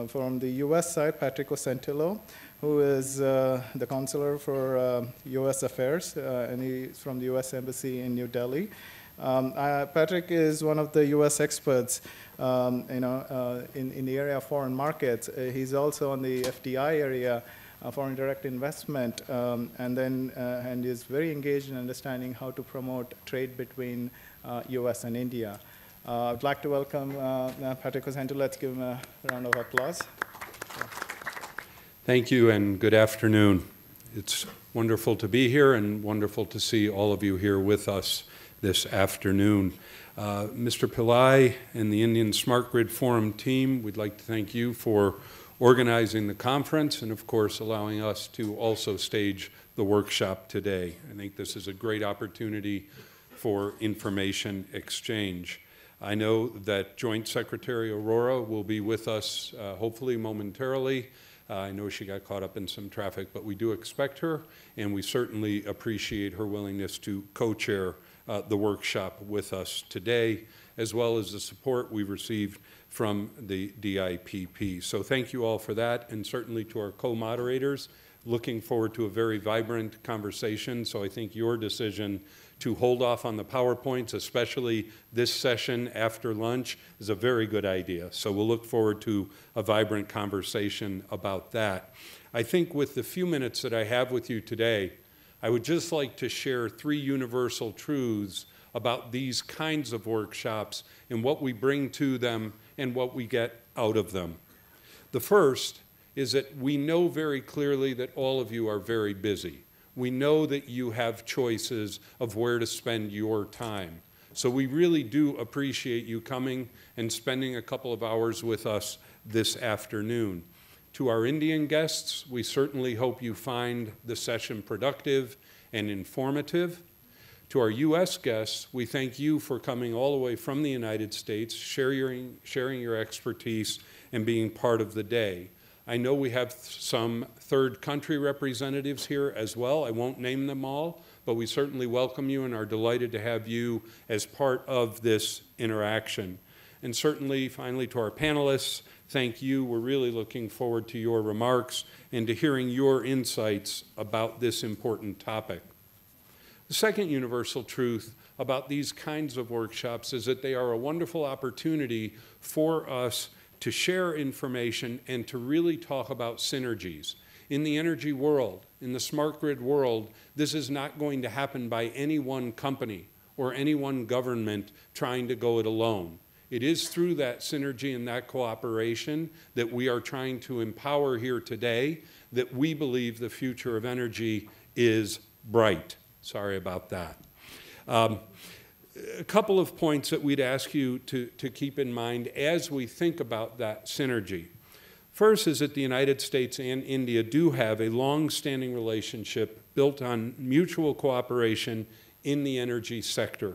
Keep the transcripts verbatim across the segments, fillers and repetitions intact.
uh, from the U S side, Patrick O Santillo, who is uh, the counselor for uh, U S affairs, uh, and he's from the U S Embassy in New Delhi. Um, uh, Patrick is one of the U S experts, um, you know, uh, in, in the area of foreign markets. Uh, he's also on the F D I area, uh, foreign direct investment, um, and then uh, and is very engaged in understanding how to promote trade between uh, U S and India. Uh, I'd like to welcome uh, Patrick O Santillo. Let's give him a round of applause. Thank you, and good afternoon. It's wonderful to be here, and wonderful to see all of you here with us this afternoon. Uh, Mister Pillai and the Indian Smart Grid Forum team, we'd like to thank you for organizing the conference and, of course, allowing us to also stage the workshop today. I think this is a great opportunity for information exchange. I know that Joint Secretary Aurora will be with us, uh, hopefully momentarily. Uh, I know she got caught up in some traffic, but we do expect her, and we certainly appreciate her willingness to co-chair Uh, the workshop with us today, as well as the support we received from the D I P P. So thank you all for that, and certainly to our co-moderators. Looking forward to a very vibrant conversation, so I think your decision to hold off on the PowerPoints, especially this session after lunch, is a very good idea. So we'll look forward to a vibrant conversation about that. I think with the few minutes that I have with you today, I would just like to share three universal truths about these kinds of workshops and what we bring to them and what we get out of them. The first is that we know very clearly that all of you are very busy. We know that you have choices of where to spend your time. So we really do appreciate you coming and spending a couple of hours with us this afternoon. To our Indian guests, we certainly hope you find the session productive and informative. To our U S guests, we thank you for coming all the way from the United States, sharing, sharing your expertise, and being part of the day. I know we have some third country representatives here as well. I won't name them all, but we certainly welcome you and are delighted to have you as part of this interaction. And certainly, finally, to our panelists, thank you. We're really looking forward to your remarks and to hearing your insights about this important topic. The second universal truth about these kinds of workshops is that they are a wonderful opportunity for us to share information and to really talk about synergies. In the energy world, in the smart grid world, this is not going to happen by any one company or any one government trying to go it alone. It is through that synergy and that cooperation that we are trying to empower here today, that we believe the future of energy is bright. Sorry about that. Um, a couple of points that we'd ask you to, to keep in mind as we think about that synergy. First is that the United States and India do have a long-standing relationship built on mutual cooperation in the energy sector.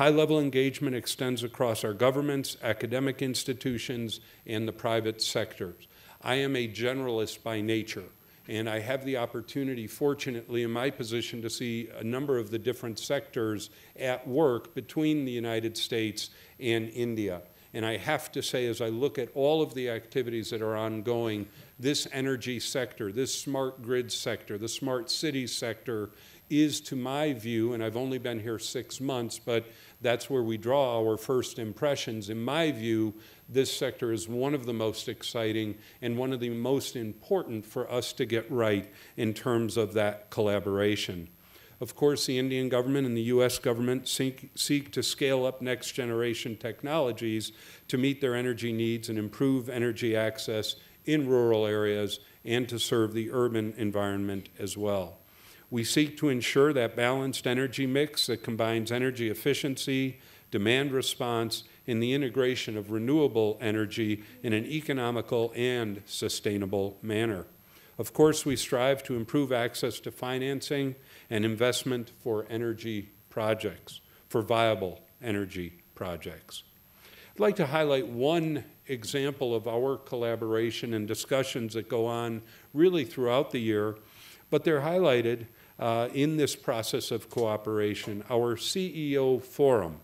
High-level engagement extends across our governments, academic institutions, and the private sectors. I am a generalist by nature, and I have the opportunity, fortunately, in my position to see a number of the different sectors at work between the United States and India. And I have to say, as I look at all of the activities that are ongoing, this energy sector, this smart grid sector, the smart city sector, is, to my view, and I've only been here six months, but that's where we draw our first impressions. In my view, this sector is one of the most exciting and one of the most important for us to get right in terms of that collaboration. Of course, the Indian government and the U S government seek, seek to scale up next generation technologies to meet their energy needs and improve energy access in rural areas and to serve the urban environment as well. We seek to ensure that balanced energy mix that combines energy efficiency, demand response, and the integration of renewable energy in an economical and sustainable manner. Of course, we strive to improve access to financing and investment for energy projects, for viable energy projects. I'd like to highlight one example of our collaboration and discussions that go on really throughout the year, but they're highlighted Uh, in this process of cooperation. Our C E O forum,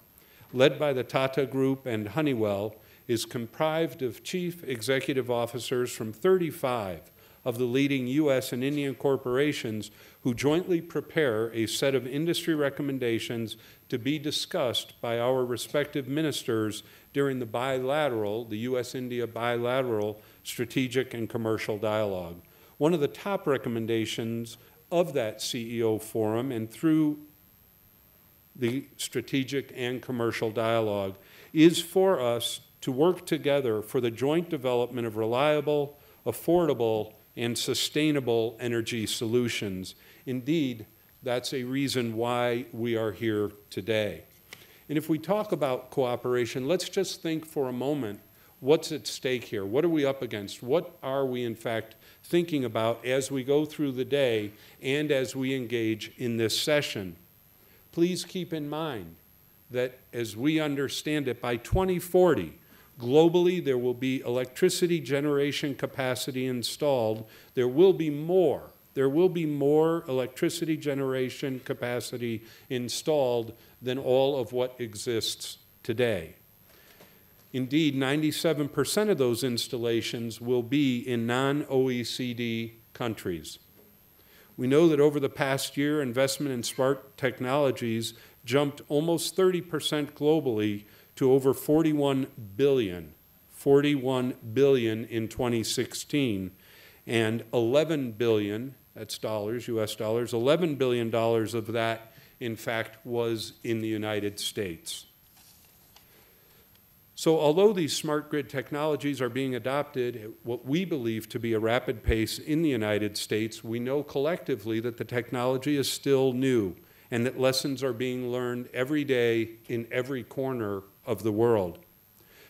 led by the Tata Group and Honeywell, is comprised of chief executive officers from thirty-five of the leading U S and Indian corporations who jointly prepare a set of industry recommendations to be discussed by our respective ministers during the bilateral, the U S India bilateral strategic and commercial dialogue. One of the top recommendations of that C E O forum and through the strategic and commercial dialogue is for us to work together for the joint development of reliable, affordable, and sustainable energy solutions. Indeed, that's a reason why we are here today. And if we talk about cooperation, let's just think for a moment, what's at stake here? What are we up against? What are we, in fact, thinking about as we go through the day and as we engage in this session? Please keep in mind that, as we understand it, by twenty forty, globally, there will be electricity generation capacity installed. There will be more. There will be more electricity generation capacity installed than all of what exists today. Indeed, ninety-seven percent of those installations will be in non O E C D countries. We know that over the past year, investment in smart technologies jumped almost thirty percent globally to over forty-one billion, forty-one billion in twenty sixteen, and eleven billion, that's dollars, U S dollars, eleven billion dollars of that, in fact, was in the United States. So although these smart grid technologies are being adopted at what we believe to be a rapid pace in the United States, we know collectively that the technology is still new and that lessons are being learned every day in every corner of the world.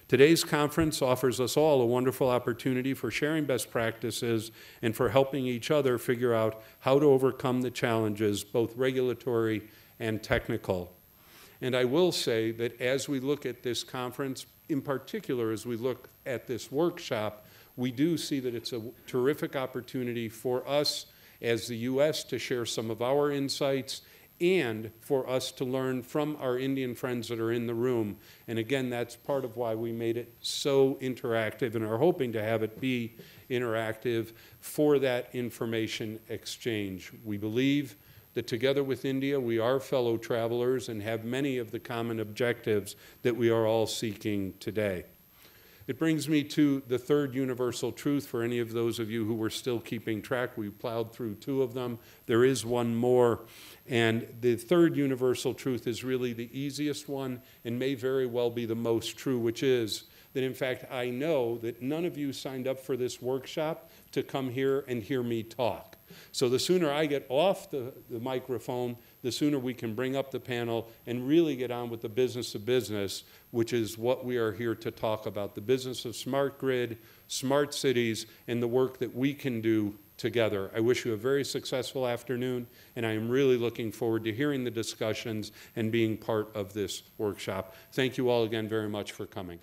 Today's conference offers us all a wonderful opportunity for sharing best practices and for helping each other figure out how to overcome the challenges, both regulatory and technical. And I will say that as we look at this conference, in particular as we look at this workshop, we do see that it's a terrific opportunity for us as the U S to share some of our insights and for us to learn from our Indian friends that are in the room. And again, that's part of why we made it so interactive and are hoping to have it be interactive for that information exchange. We believe that together with India, we are fellow travelers and have many of the common objectives that we are all seeking today. It brings me to the third universal truth for any of those of you who were still keeping track. We plowed through two of them. There is one more. And the third universal truth is really the easiest one and may very well be the most true, which is that, in fact, I know that none of you signed up for this workshop to come here and hear me talk. So the sooner I get off the, the microphone, the sooner we can bring up the panel and really get on with the business of business, which is what we are here to talk about, the business of smart grid, smart cities, and the work that we can do together. I wish you a very successful afternoon, and I am really looking forward to hearing the discussions and being part of this workshop. Thank you all again very much for coming.